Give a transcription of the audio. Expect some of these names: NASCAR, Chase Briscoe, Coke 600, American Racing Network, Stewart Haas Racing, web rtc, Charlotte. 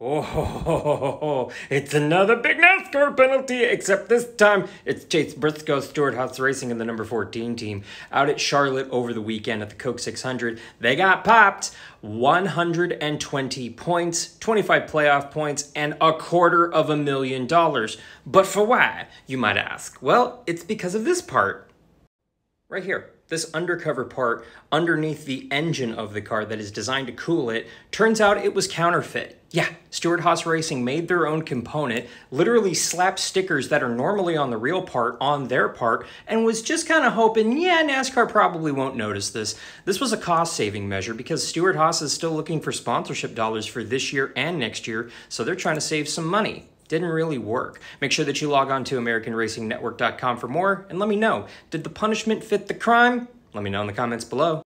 Oh, it's another big NASCAR penalty, except this time it's Chase Briscoe, Stewart Haas Racing, and the number 14 team out at Charlotte over the weekend at the Coke 600. They got popped 120 points, 25 playoff points, and $250,000. But for why, you might ask? Well, it's because of this part right here. This undercover part underneath the engine of the car that is designed to cool it, turns out it was counterfeit. Yeah, Stewart Haas Racing made their own component, literally slapped stickers that are normally on the real part on their part, and was just kind of hoping, yeah, NASCAR probably won't notice this. This was a cost-saving measure because Stewart Haas is still looking for sponsorship dollars for this year and next year, so they're trying to save some money. Didn't really work. Make sure that you log on to AmericanRacingNetwork.com for more, and let me know, did the punishment fit the crime? Let me know in the comments below.